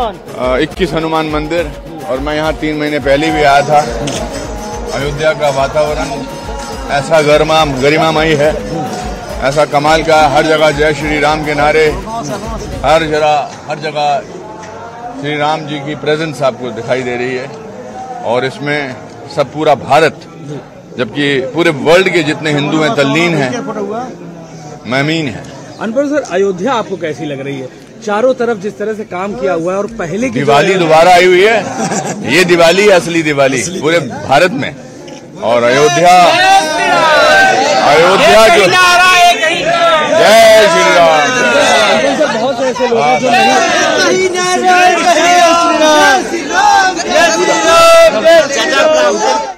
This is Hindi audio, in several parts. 21 हनुमान मंदिर। और मैं यहाँ 3 महीने पहले भी आया था। अयोध्या का वातावरण ऐसा गरिमामयी है, ऐसा कमाल का। हर जगह जय श्री राम के नारे, हर जगह श्री राम जी की प्रेजेंस आपको दिखाई दे रही है। और इसमें सब पूरा भारत, जबकि पूरे वर्ल्ड के जितने हिंदू हैं तल्लीन हैं, ममीन हैं। अनुपम सर, अयोध्या आपको कैसी लग रही है? चारों तरफ जिस तरह से काम किया हुआ है, और पहले की दिवाली दोबारा आई हुई है। ये दिवाली है असली दिवाली पूरे भारत में। और अयोध्या जो जय श्री राम। बहुत ऐसे लोग हैं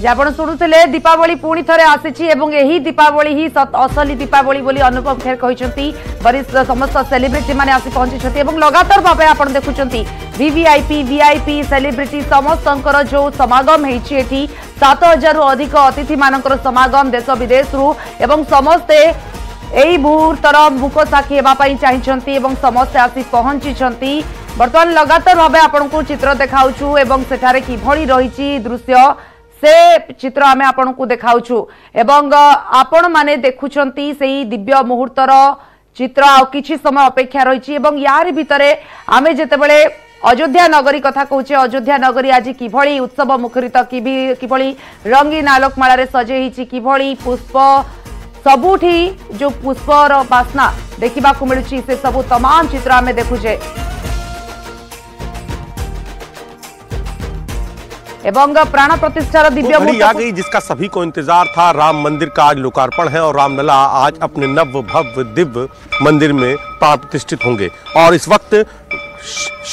जो आपण शुणुते दीपावली पुणी थे आसी एवं यही दीपावली ही असली दीपावली बोली अनुपम खेर कहते। वरिष्ठ समस्त सेलिब्रिटी मैंने आसी पहुंची और लगातार भाव आप देखुं वीवीआईपी वीआईपी सेलिब्रिटी समस्तर जो समागम होती 7000 अधिक अतिथि मान समागम देश विदेश समस्ते यही मुहूर्तर मुक साक्षी होगापी चाहिए समस्ते आसी पहुंची। बर्तमान लगातार भाव आपको चित्र देखाऊँ एवं सेठारे किभली रही दृश्य से चित्र आम आपण को देखाऊँ एवं आपण माने देखुंती से दिव्य मुहूर्तर चित्र आ किछि समय अपेक्षा रही। यार भितर आम जितेबले अयोध्या नगरी कथा कौचे, अयोध्या नगरी आज किभली उत्सव मुखरित, किभली रंगीन आलोकमाला सजेई, किभली पुष्प सबुठी जो पुष्पर बास्ना देखा मिलूँ से सबू तमाम चित्र आम देखुचे। एवं प्राण प्रतिष्ठा दिव्य घड़ी आ गई जिसका सभी को इंतजार था। राम मंदिर का आज लोकार्पण है और रामलला आज अपने नव भव्य दिव्य मंदिर में प्राण प्रतिष्ठित होंगे। और इस वक्त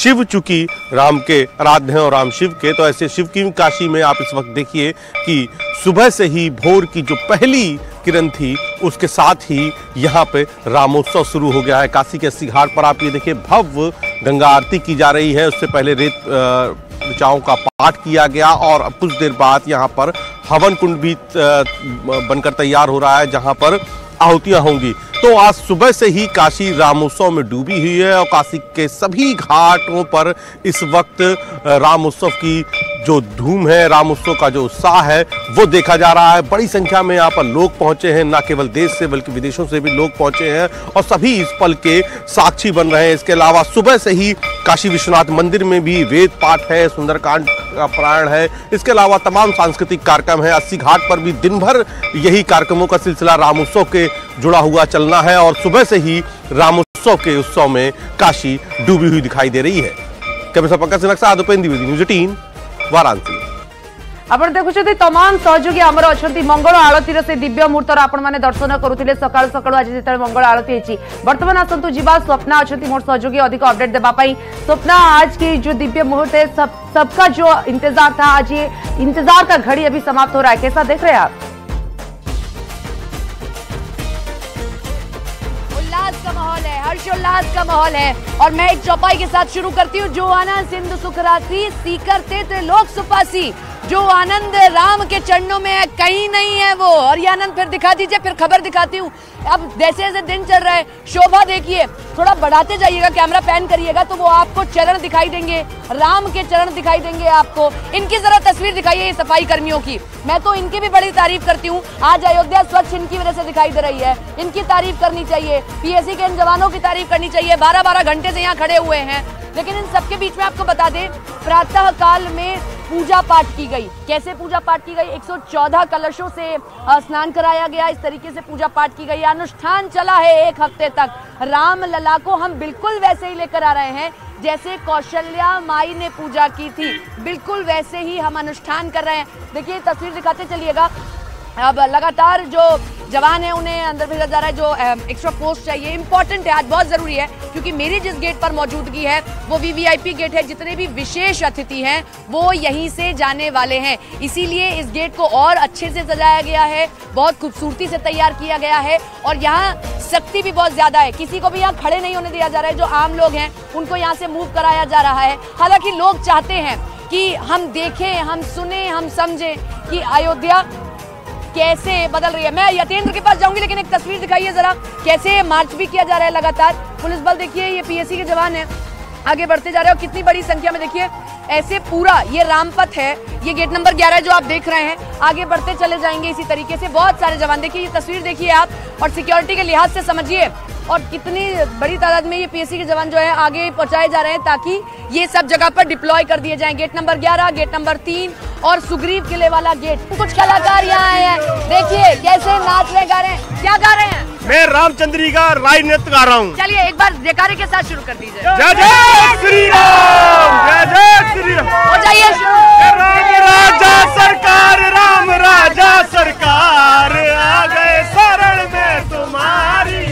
शिव चूंकि राम के आराध्य हैं और राम शिव के, तो ऐसे शिव की काशी में आप इस वक्त देखिए कि सुबह से ही भोर की जो पहली किरण थी उसके साथ ही यहाँ पे रामोत्सव शुरू हो गया है। काशी के अस्सी घाट पर आप ये देखिए भव्य गंगा आरती की जा रही है। उससे पहले रेत ऋचाओं का पाठ किया गया और कुछ देर बाद यहाँ पर हवन कुंड भी बनकर तैयार हो रहा है जहाँ पर आहुतियाँ होंगी। तो आज सुबह से ही काशी रामोत्सव में डूबी हुई है और काशी के सभी घाटों पर इस वक्त रामोत्सव की जो धूम है, रामोत्सव का जो उत्साह है वो देखा जा रहा है। बड़ी संख्या में यहाँ पर लोग पहुँचे हैं, ना केवल देश से बल्कि विदेशों से भी लोग पहुँचे हैं और सभी इस पल के साक्षी बन रहे हैं। इसके अलावा सुबह से ही काशी विश्वनाथ मंदिर में भी वेद पाठ है, सुंदरकांड का पारायण है, इसके अलावा तमाम सांस्कृतिक कार्यक्रम है। अस्सी घाट पर भी दिन भर यही कार्यक्रमों का सिलसिला रामोत्सव के जुड़ा हुआ चलना है और सुबह से ही रामोत्सव के उत्सव में काशी डूबी हुई दिखाई दे रही है। कैमरा पंकज से नक्शा आदोपेन द्विवेदी, न्यूज 18 वाराणसी। आपण देखुं तमाम सहयोगी आमर अच्छा मंगल आलतीर से दिव्य मुहूर्तर आपण मैंने दर्शन करुले सकाल सकाल आज जितने मंगल आलती होती। बर्तमान आसतु जीवा स्वप्ना अच्छा मोर सहयोगी अधिक अपडेट देवाई। स्वप्ना, आज की जो दिव्य मुहूर्त है, सबका जो इंतजार था, आज ये इंतजार का घड़ी अभी समाप्त हो रहा है, कैसा देख रहे हैं आप? का माहौल है, हर्षोल्लास का माहौल है। और मैं एक चौपाई के साथ शुरू करती हूँ। जो आनंद सिंधु सुखरासी सीकर तेत्र लोक सुपासी, जो आनंद राम के चरणों में है कहीं नहीं है वो। और ये आनंद फिर दिखा दीजिए, फिर खबर दिखाती हूँ। अब जैसे जैसे दिन चल रहा है, शोभा देखिए, थोड़ा बढ़ाते जाइएगा, कैमरा पैन करिएगा तो वो आपको चरण दिखाई देंगे, राम के चरण दिखाई देंगे आपको। इनकी जरा तस्वीर दिखाइए सफाई कर्मियों की, मैं तो इनकी भी बड़ी तारीफ करती हूँ। आज अयोध्या स्वच्छ इनकी वजह से दिखाई दे रही है, इनकी तारीफ करनी चाहिए, पीएससी के इन जवानों की तारीफ करनी चाहिए। 12-12 घंटे से यहाँ खड़े हुए हैं। लेकिन इन सबके बीच में आपको बता दें, प्रातः काल में पूजा पाठ की गई। कैसे पूजा पाठ की गई? 114 कलशों से स्नान कराया गया, इस तरीके से पूजा पाठ की गई। अनुष्ठान चला है 1 हफ्ते तक। राम लला को हम बिल्कुल वैसे ही लेकर आ रहे हैं जैसे कौशल्या माई ने पूजा की थी, बिल्कुल वैसे ही हम अनुष्ठान कर रहे हैं। देखिए तस्वीर दिखाते चलिएगा। अब लगातार जो जवान है उन्हें अंदर भेजा जा रहा है, जो एक्स्ट्रा पोस्ट चाहिए, इंपॉर्टेंट है, आज बहुत जरूरी है। क्योंकि मेरी जिस गेट पर मौजूदगी है वो वीवीआईपी गेट है, जितने भी विशेष अतिथि हैं वो यहीं से जाने वाले हैं, इसीलिए इस गेट को और अच्छे से सजाया गया है, बहुत खूबसूरती से तैयार किया गया है। और यहाँ सख्ती भी बहुत ज़्यादा है, किसी को भी यहाँ खड़े नहीं होने दिया जा रहा है। जो आम लोग हैं उनको यहाँ से मूव कराया जा रहा है। हालांकि लोग चाहते हैं कि हम देखें, हम सुने, हम समझें कि अयोध्या कैसे बदल रही है। मैं यतेंद्र के पास जाऊंगी, लेकिन एक तस्वीर दिखाइए जरा, कैसे मार्च भी किया जा रहा है लगातार। पुलिस बल देखिए, ये पीएससी के जवान है, आगे बढ़ते जा रहे हैं और कितनी बड़ी संख्या में देखिए ऐसे पूरा ये रामपथ है, ये गेट नंबर 11 जो आप देख रहे हैं, आगे बढ़ते चले जाएंगे इसी तरीके से। बहुत सारे जवान देखिए, ये तस्वीर देखिए आप, और सिक्योरिटी के लिहाज से समझिए, और कितनी बड़ी तादाद में ये पीएससी के जवान जो है आगे पहुंचाए जा रहे हैं ताकि ये सब जगह पर डिप्लॉय कर दिए जाएं। गेट नंबर 11, गेट नंबर 3 और सुग्रीव किले वाला गेट। कुछ कलाकार यहाँ आए हैं, देखिए कैसे नाच रहे गा रहे हैं। क्या गा रहे हैं? मैं रामचंद्रिका राय नृत्य गा रहा हूँ। चलिए एक बार जयकारे के साथ शुरू कर दीजिए। जय जय श्री राम, जय जय श्री राम। हो जाइए शुरू। राम राजा सरकार, राम राजा सरकार, आ गए शरण में तुम्हारी,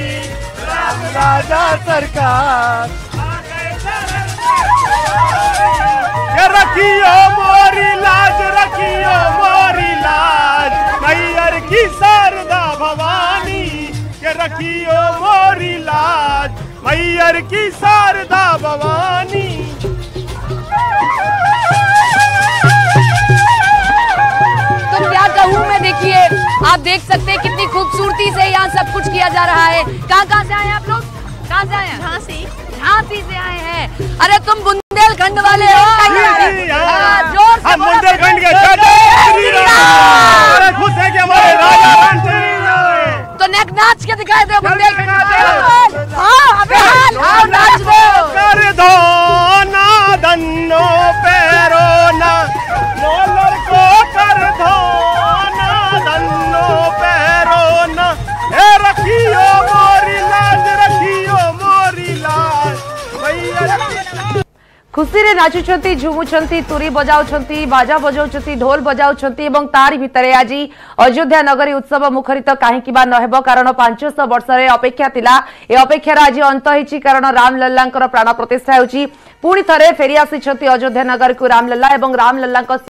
राम राजा सरकार आ गए शरण में। रखियो मोरी लाज, रखियो मोरी लाज, मैयर की शारदा भवानी, रखियो मोरी लाज, मैयर की शारदा भवानी। तो क्या कहूँ मैं, देखिए आप देख सकते हैं कितनी खूबसूरती से यहाँ सब कुछ किया जा रहा है। कहाँ से आए आप लोग? कहाँ से आए हैं? झांसी से आए हैं। अरे तुम बुंदेलखंड वाले हो? जोर से बुंदेलखंड के। खुश है कि हमारे राजा रणजी तो नेक नाच के दिखाई दो। कर दो ना दन्नो पैरो ना लोलर को, कर दो ना दन्नो पैरो ना, रखियो मोरी लाज, रखियो मोरी लाज। खुशी रे नाचुचंती, झुमुचंती, तुरी बजाउचंती, बाजा बजाउचंती, ढोल बजाउचंती एवं तारी भितरे आज अयोध्या नगरी उत्सव मुखरित काहेकि बा नहेबो, कारण 500 वर्षरे अपेक्षा थिला, ए अपेक्षार आज अंत होईची, कारण रामलल्लांकर प्राण प्रतिष्ठा होईची। पुणी थरे फेरी आसीचंती अयोध्या नगर को रामलल्ला एवं रामलल्लांक